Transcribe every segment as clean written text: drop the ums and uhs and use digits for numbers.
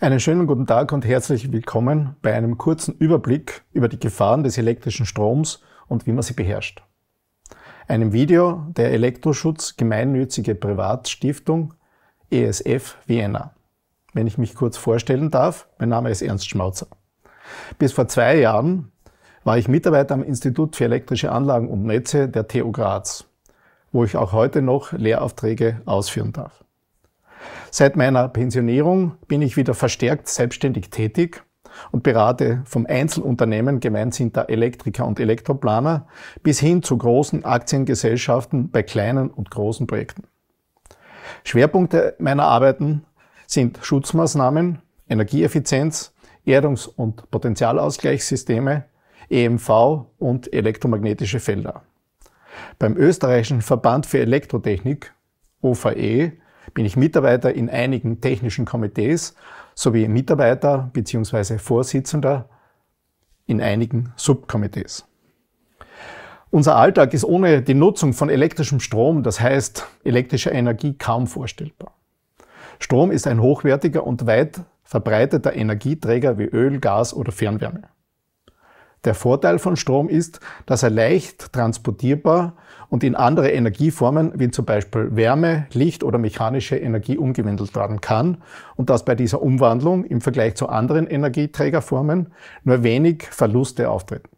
Einen schönen guten Tag und herzlich willkommen bei einem kurzen Überblick über die Gefahren des elektrischen Stroms und wie man sie beherrscht. Einem Video der Elektroschutz Gemeinnützige Privatstiftung ESF Vienna. Wenn ich mich kurz vorstellen darf, mein Name ist Ernst Schmautzer. Bis vor 2 Jahren war ich Mitarbeiter am Institut für elektrische Anlagen und Netze der TU Graz, wo ich auch heute noch Lehraufträge ausführen darf. Seit meiner Pensionierung bin ich wieder verstärkt selbstständig tätig und berate vom Einzelunternehmen, gemeint sind da Elektriker und Elektroplaner, bis hin zu großen Aktiengesellschaften bei kleinen und großen Projekten. Schwerpunkte meiner Arbeiten sind Schutzmaßnahmen, Energieeffizienz, Erdungs- und Potentialausgleichssysteme, EMV und elektromagnetische Felder. Beim österreichischen Verband für Elektrotechnik, OVE, bin ich Mitarbeiter in einigen technischen Komitees sowie Mitarbeiter bzw. Vorsitzender in einigen Subkomitees. Unser Alltag ist ohne die Nutzung von elektrischem Strom, das heißt elektrischer Energie, kaum vorstellbar. Strom ist ein hochwertiger und weit verbreiteter Energieträger wie Öl, Gas oder Fernwärme. Der Vorteil von Strom ist, dass er leicht transportierbar und in andere Energieformen wie zum Beispiel Wärme, Licht oder mechanische Energie umgewandelt werden kann und dass bei dieser Umwandlung im Vergleich zu anderen Energieträgerformen nur wenig Verluste auftreten.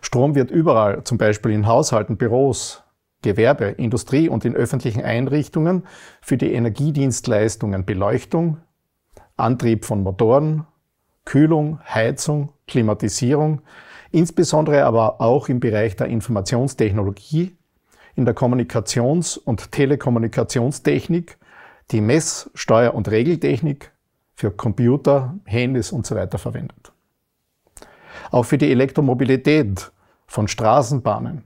Strom wird überall, zum Beispiel in Haushalten, Büros, Gewerbe, Industrie und in öffentlichen Einrichtungen für die Energiedienstleistungen Beleuchtung, Antrieb von Motoren, Kühlung, Heizung, Klimatisierung, insbesondere aber auch im Bereich der Informationstechnologie, in der Kommunikations- und Telekommunikationstechnik, die Mess-, Steuer- und Regeltechnik für Computer, Handys usw. verwendet. Auch für die Elektromobilität von Straßenbahnen,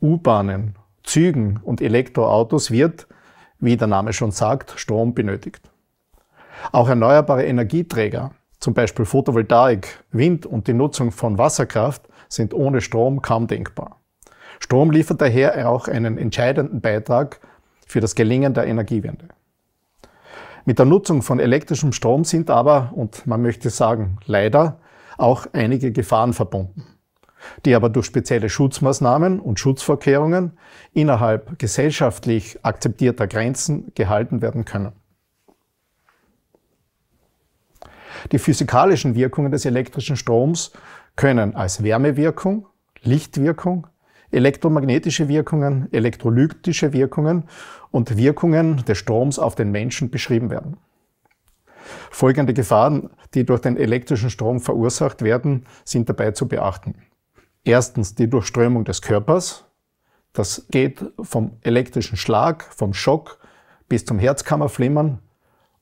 U-Bahnen, Zügen und Elektroautos wird, wie der Name schon sagt, Strom benötigt. Auch erneuerbare Energieträger, zum Beispiel Photovoltaik, Wind und die Nutzung von Wasserkraft, sind ohne Strom kaum denkbar. Strom liefert daher auch einen entscheidenden Beitrag für das Gelingen der Energiewende. Mit der Nutzung von elektrischem Strom sind aber, und man möchte sagen leider, auch einige Gefahren verbunden, die aber durch spezielle Schutzmaßnahmen und Schutzvorkehrungen innerhalb gesellschaftlich akzeptierter Grenzen gehalten werden können. Die physikalischen Wirkungen des elektrischen Stroms können als Wärmewirkung, Lichtwirkung, elektromagnetische Wirkungen, elektrolytische Wirkungen und Wirkungen des Stroms auf den Menschen beschrieben werden. Folgende Gefahren, die durch den elektrischen Strom verursacht werden, sind dabei zu beachten. Erstens die Durchströmung des Körpers. Das geht vom elektrischen Schlag, vom Schock bis zum Herzkammerflimmern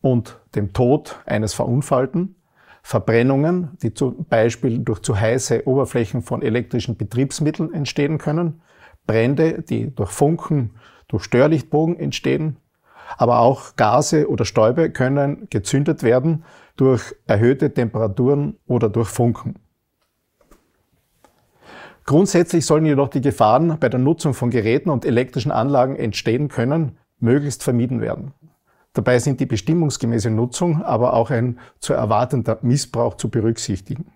und dem Tod eines Verunfallten, Verbrennungen, die zum Beispiel durch zu heiße Oberflächen von elektrischen Betriebsmitteln entstehen können, Brände, die durch Funken, durch Störlichtbogen entstehen, aber auch Gase oder Stäube können gezündet werden durch erhöhte Temperaturen oder durch Funken. Grundsätzlich sollen jedoch die Gefahren bei der Nutzung von Geräten und elektrischen Anlagen entstehen können, möglichst vermieden werden. Dabei sind die bestimmungsgemäße Nutzung, aber auch ein zu erwartender Missbrauch zu berücksichtigen.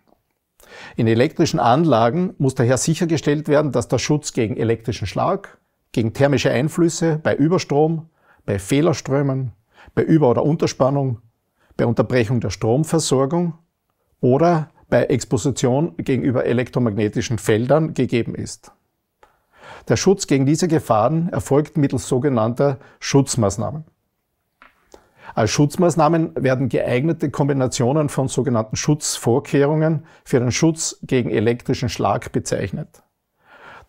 In elektrischen Anlagen muss daher sichergestellt werden, dass der Schutz gegen elektrischen Schlag, gegen thermische Einflüsse bei Überstrom, bei Fehlerströmen, bei Über- oder Unterspannung, bei Unterbrechung der Stromversorgung oder bei Exposition gegenüber elektromagnetischen Feldern gegeben ist. Der Schutz gegen diese Gefahren erfolgt mittels sogenannter Schutzmaßnahmen. Als Schutzmaßnahmen werden geeignete Kombinationen von sogenannten Schutzvorkehrungen für den Schutz gegen elektrischen Schlag bezeichnet.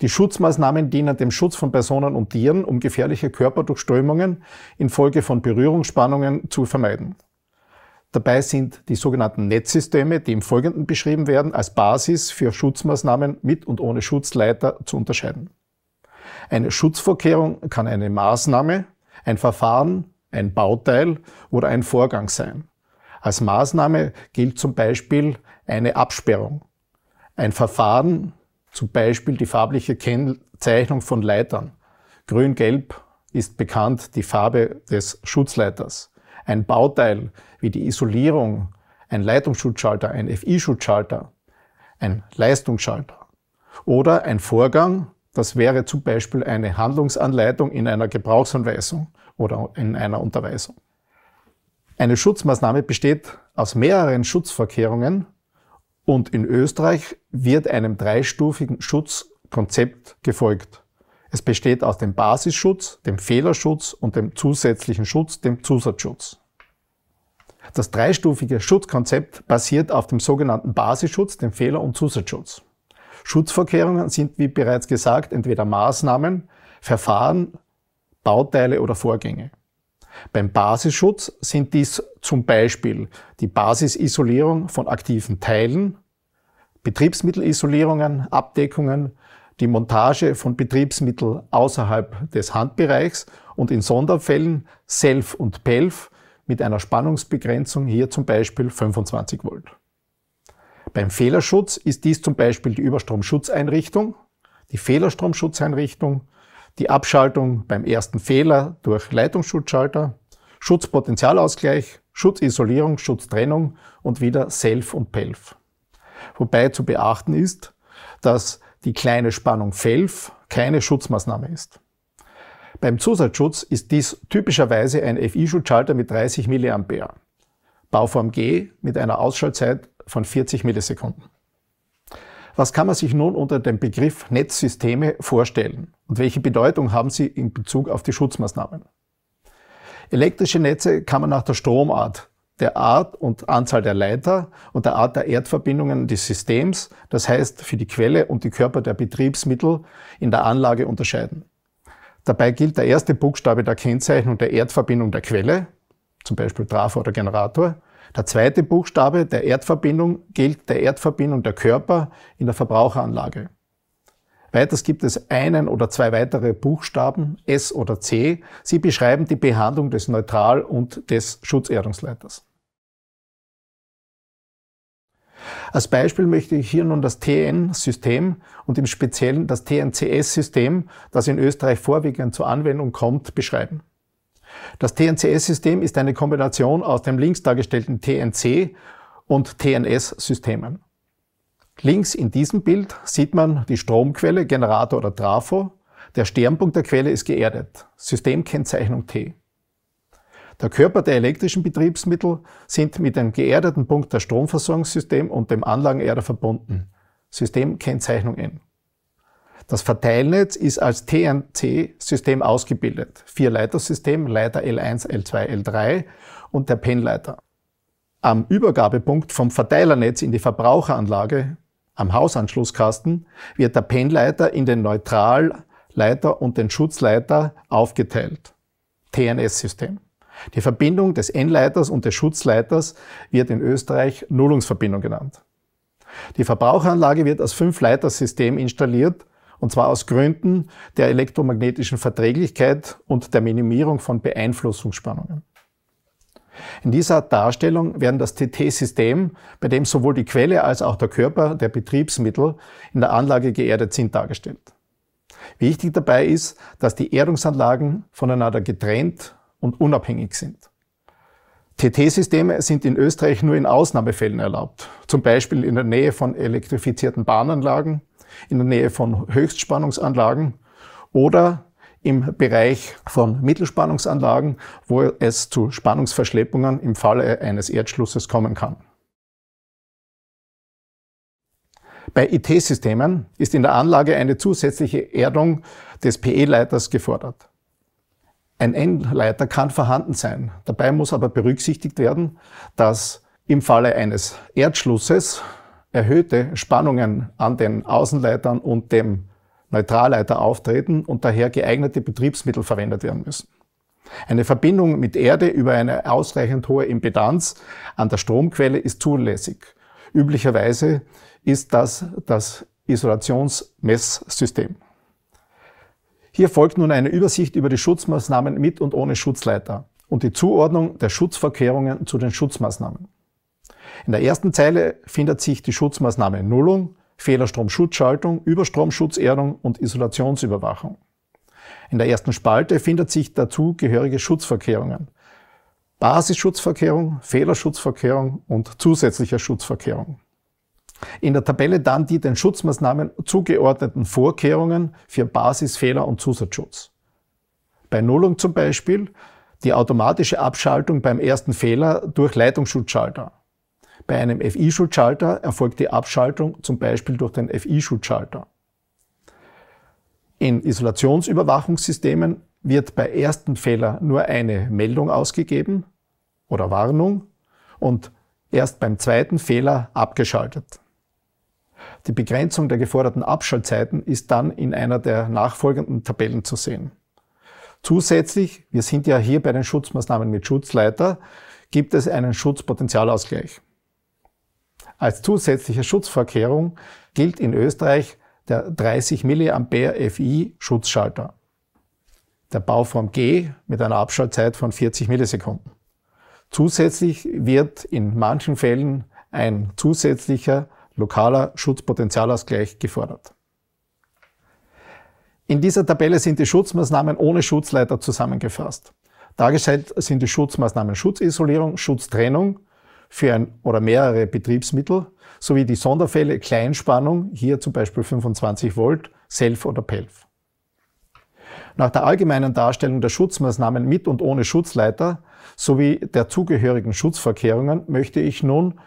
Die Schutzmaßnahmen dienen dem Schutz von Personen und Tieren, um gefährliche Körperdurchströmungen infolge von Berührungsspannungen zu vermeiden. Dabei sind die sogenannten Netzsysteme, die im Folgenden beschrieben werden, als Basis für Schutzmaßnahmen mit und ohne Schutzleiter zu unterscheiden. Eine Schutzvorkehrung kann eine Maßnahme, ein Verfahren, ein Bauteil oder ein Vorgang sein, Als Maßnahme gilt zum Beispiel eine Absperrung, ein Verfahren, zum Beispiel die farbliche Kennzeichnung von Leitern. Grün-Gelb ist bekannt die Farbe des Schutzleiters. Ein Bauteil wie die Isolierung, ein Leitungsschutzschalter, ein FI-Schutzschalter, ein Leistungsschalter. Oder ein Vorgang, das wäre zum Beispiel eine Handlungsanleitung in einer Gebrauchsanweisung oder in einer Unterweisung. Eine Schutzmaßnahme besteht aus mehreren Schutzvorkehrungen und in Österreich wird einem dreistufigen Schutzkonzept gefolgt. Es besteht aus dem Basisschutz, dem Fehlerschutz und dem zusätzlichen Schutz, dem Zusatzschutz. Das dreistufige Schutzkonzept basiert auf dem sogenannten Basisschutz, dem Fehler- und Zusatzschutz. Schutzvorkehrungen sind, wie bereits gesagt, entweder Maßnahmen, Verfahren, Bauteile oder Vorgänge. Beim Basisschutz sind dies zum Beispiel die Basisisolierung von aktiven Teilen, Betriebsmittelisolierungen, Abdeckungen, die Montage von Betriebsmitteln außerhalb des Handbereichs und in Sonderfällen SELF und PELF mit einer Spannungsbegrenzung, hier zum Beispiel 25 Volt. Beim Fehlerschutz ist dies zum Beispiel die Überstromschutzeinrichtung, die Fehlerstromschutzeinrichtung, die Abschaltung beim ersten Fehler durch Leitungsschutzschalter, Schutzpotenzialausgleich, Schutzisolierung, Schutztrennung und wieder SELF und PELF. Wobei zu beachten ist, dass die kleine Spannung FELF keine Schutzmaßnahme ist. Beim Zusatzschutz ist dies typischerweise ein FI-Schutzschalter mit 30 mA, Bauform G mit einer Ausschaltzeit von 40 Millisekunden. Was kann man sich nun unter dem Begriff Netzsysteme vorstellen und welche Bedeutung haben sie in Bezug auf die Schutzmaßnahmen? Elektrische Netze kann man nach der Stromart, der Art und Anzahl der Leiter und der Art der Erdverbindungen des Systems, das heißt für die Quelle und die Körper der Betriebsmittel in der Anlage unterscheiden. Dabei gilt der erste Buchstabe der Kennzeichnung der Erdverbindung der Quelle, zum Beispiel Trafo oder Generator. Der zweite Buchstabe der Erdverbindung gilt der Erdverbindung der Körper in der Verbraucheranlage. Weiters gibt es einen oder zwei weitere Buchstaben, S oder C. Sie beschreiben die Behandlung des Neutral- und des Schutzerdungsleiters. Als Beispiel möchte ich hier nun das TN-System und im Speziellen das TNCS-System, das in Österreich vorwiegend zur Anwendung kommt, beschreiben. Das TNCS-System ist eine Kombination aus dem links dargestellten TNC- und TNS-Systemen. Links in diesem Bild sieht man die Stromquelle, Generator oder Trafo. Der Sternpunkt der Quelle ist geerdet, Systemkennzeichnung T. Der Körper der elektrischen Betriebsmittel sind mit dem geerdeten Punkt der Stromversorgungssystem und dem Anlagenerder verbunden, Systemkennzeichnung N. Das Verteilnetz ist als TNC-System ausgebildet, 4-Leitersystem, Leiter L1, L2, L3 und der PEN-Leiter. Am Übergabepunkt vom Verteilernetz in die Verbraucheranlage, am Hausanschlusskasten, wird der PEN-Leiter in den Neutralleiter und den Schutzleiter aufgeteilt, TNS-System. Die Verbindung des N-Leiters und des Schutzleiters wird in Österreich Nullungsverbindung genannt. Die Verbraucheranlage wird als 5-Leitersystem installiert, und zwar aus Gründen der elektromagnetischen Verträglichkeit und der Minimierung von Beeinflussungsspannungen. In dieser Darstellung werden das TT-System, bei dem sowohl die Quelle als auch der Körper der Betriebsmittel in der Anlage geerdet sind, dargestellt. Wichtig dabei ist, dass die Erdungsanlagen voneinander getrennt und unabhängig sind. TT-Systeme sind in Österreich nur in Ausnahmefällen erlaubt, zum Beispiel in der Nähe von elektrifizierten Bahnanlagen, in der Nähe von Höchstspannungsanlagen oder im Bereich von Mittelspannungsanlagen, wo es zu Spannungsverschleppungen im Falle eines Erdschlusses kommen kann. Bei IT-Systemen ist in der Anlage eine zusätzliche Erdung des PE-Leiters gefordert. Ein N-Leiter kann vorhanden sein. Dabei muss aber berücksichtigt werden, dass im Falle eines Erdschlusses erhöhte Spannungen an den Außenleitern und dem Neutralleiter auftreten und daher geeignete Betriebsmittel verwendet werden müssen. Eine Verbindung mit Erde über eine ausreichend hohe Impedanz an der Stromquelle ist zulässig. Üblicherweise ist das Isolationsmesssystem. Hier folgt nun eine Übersicht über die Schutzmaßnahmen mit und ohne Schutzleiter und die Zuordnung der Schutzvorkehrungen zu den Schutzmaßnahmen. In der ersten Zeile findet sich die Schutzmaßnahme Nullung, Fehlerstromschutzschaltung, Überstromschutzerdung und Isolationsüberwachung. In der ersten Spalte findet sich dazu gehörige Schutzvorkehrungen. Basisschutzvorkehrung, Fehlerschutzvorkehrung und zusätzlicher Schutzvorkehrung. In der Tabelle dann die den Schutzmaßnahmen zugeordneten Vorkehrungen für Basis-, Fehler- und Zusatzschutz. Bei Nullung zum Beispiel die automatische Abschaltung beim ersten Fehler durch Leitungsschutzschalter. Bei einem FI-Schutzschalter erfolgt die Abschaltung zum Beispiel durch den FI-Schutzschalter. In Isolationsüberwachungssystemen wird bei ersten Fehler nur eine Meldung ausgegeben oder Warnung und erst beim zweiten Fehler abgeschaltet. Die Begrenzung der geforderten Abschaltzeiten ist dann in einer der nachfolgenden Tabellen zu sehen. Zusätzlich, wir sind ja hier bei den Schutzmaßnahmen mit Schutzleiter, gibt es einen Schutzpotenzialausgleich. Als zusätzliche Schutzvorkehrung gilt in Österreich der 30 mA FI-Schutzschalter, der Bauform G mit einer Abschaltzeit von 40 Millisekunden. Zusätzlich wird in manchen Fällen ein zusätzlicher lokaler Schutzpotenzialausgleich gefordert. In dieser Tabelle sind die Schutzmaßnahmen ohne Schutzleiter zusammengefasst. Dargestellt sind die Schutzmaßnahmen Schutzisolierung, Schutztrennung für ein oder mehrere Betriebsmittel sowie die Sonderfälle Kleinspannung, hier zum Beispiel 25 Volt, SELF oder PELF. Nach der allgemeinen Darstellung der Schutzmaßnahmen mit und ohne Schutzleiter sowie der zugehörigen Schutzvorkehrungen möchte ich nun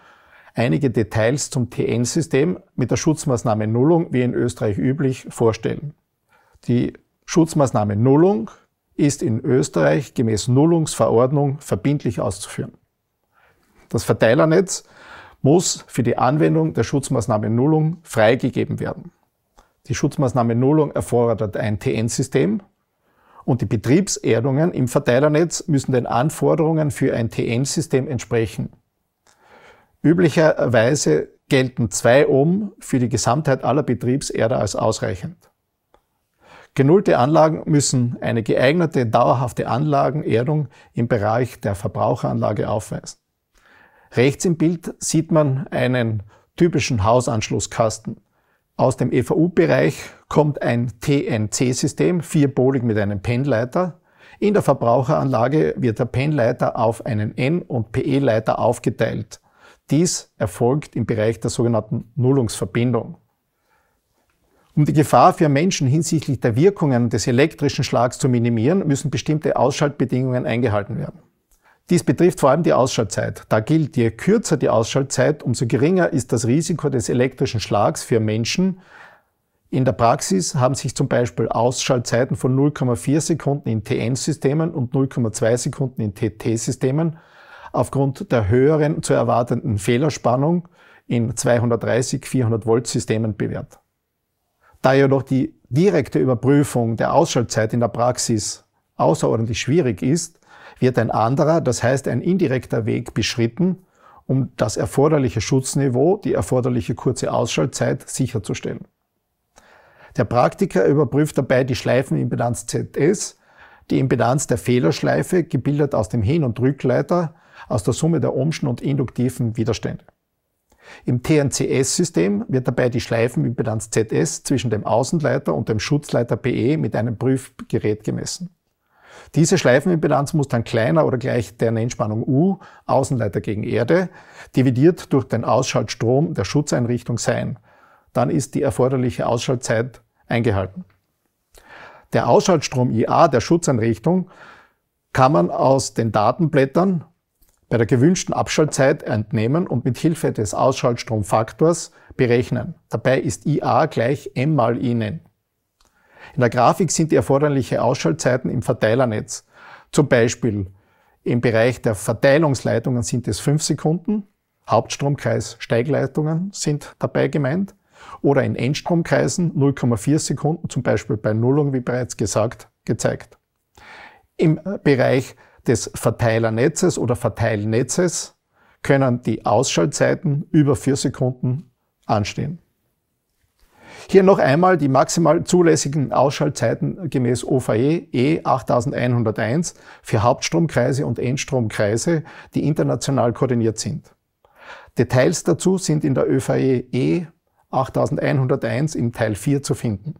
einige Details zum TN-System mit der Schutzmaßnahme Nullung, wie in Österreich üblich, vorstellen. Die Schutzmaßnahme Nullung ist in Österreich gemäß Nullungsverordnung verbindlich auszuführen. Das Verteilernetz muss für die Anwendung der Schutzmaßnahme Nullung freigegeben werden. Die Schutzmaßnahme Nullung erfordert ein TN-System und die Betriebserdungen im Verteilernetz müssen den Anforderungen für ein TN-System entsprechen. Üblicherweise gelten 2 Ohm für die Gesamtheit aller Betriebserder als ausreichend. Genullte Anlagen müssen eine geeignete, dauerhafte Anlagenerdung im Bereich der Verbraucheranlage aufweisen. Rechts im Bild sieht man einen typischen Hausanschlusskasten. Aus dem EVU-Bereich kommt ein TNC-System, 4-polig mit einem PEN-Leiter. In der Verbraucheranlage wird der PEN-Leiter auf einen N- und PE-Leiter aufgeteilt. Dies erfolgt im Bereich der sogenannten Nullungsverbindung. Um die Gefahr für Menschen hinsichtlich der Wirkungen des elektrischen Schlags zu minimieren, müssen bestimmte Ausschaltbedingungen eingehalten werden. Dies betrifft vor allem die Ausschaltzeit. Da gilt, je kürzer die Ausschaltzeit, umso geringer ist das Risiko des elektrischen Schlags für Menschen. In der Praxis haben sich zum Beispiel Ausschaltzeiten von 0,4 Sekunden in TN-Systemen und 0,2 Sekunden in TT-Systemen aufgrund der höheren zu erwartenden Fehlerspannung in 230-400 Volt-Systemen bewährt. Da jedoch die direkte Überprüfung der Ausschaltzeit in der Praxis außerordentlich schwierig ist, wird ein anderer, das heißt ein indirekter Weg beschritten, um das erforderliche Schutzniveau, die erforderliche kurze Ausschaltzeit sicherzustellen. Der Praktiker überprüft dabei die Schleifenimpedanz ZS, die Impedanz der Fehlerschleife, gebildet aus dem Hin- und Rückleiter, aus der Summe der ohmschen und induktiven Widerstände. Im TNCS-System wird dabei die Schleifenimpedanz ZS zwischen dem Außenleiter und dem Schutzleiter PE mit einem Prüfgerät gemessen. Diese Schleifenimpedanz muss dann kleiner oder gleich der Nennspannung U, Außenleiter gegen Erde, dividiert durch den Ausschaltstrom der Schutzeinrichtung sein. Dann ist die erforderliche Ausschaltzeit eingehalten. Der Ausschaltstrom IA der Schutzeinrichtung kann man aus den Datenblättern bei der gewünschten Abschaltzeit entnehmen und mit Hilfe des Ausschaltstromfaktors berechnen. Dabei ist IA gleich M mal I nennen. In der Grafik sind die erforderlichen Ausschaltzeiten im Verteilernetz. Zum Beispiel im Bereich der Verteilungsleitungen sind es 5 Sekunden, Hauptstromkreis Steigleitungen sind dabei gemeint, oder in Endstromkreisen 0,4 Sekunden, zum Beispiel bei Nullung, wie bereits gesagt, gezeigt. Im Bereich des Verteilernetzes oder Verteilnetzes können die Ausschaltzeiten über 4 Sekunden anstehen. Hier noch einmal die maximal zulässigen Ausschaltzeiten gemäß OVE E 8101 für Hauptstromkreise und Endstromkreise, die international koordiniert sind. Details dazu sind in der ÖVE E 8101 im Teil 4 zu finden.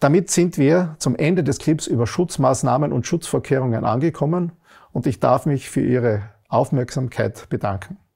Damit sind wir zum Ende des Clips über Schutzmaßnahmen und Schutzvorkehrungen angekommen und ich darf mich für Ihre Aufmerksamkeit bedanken.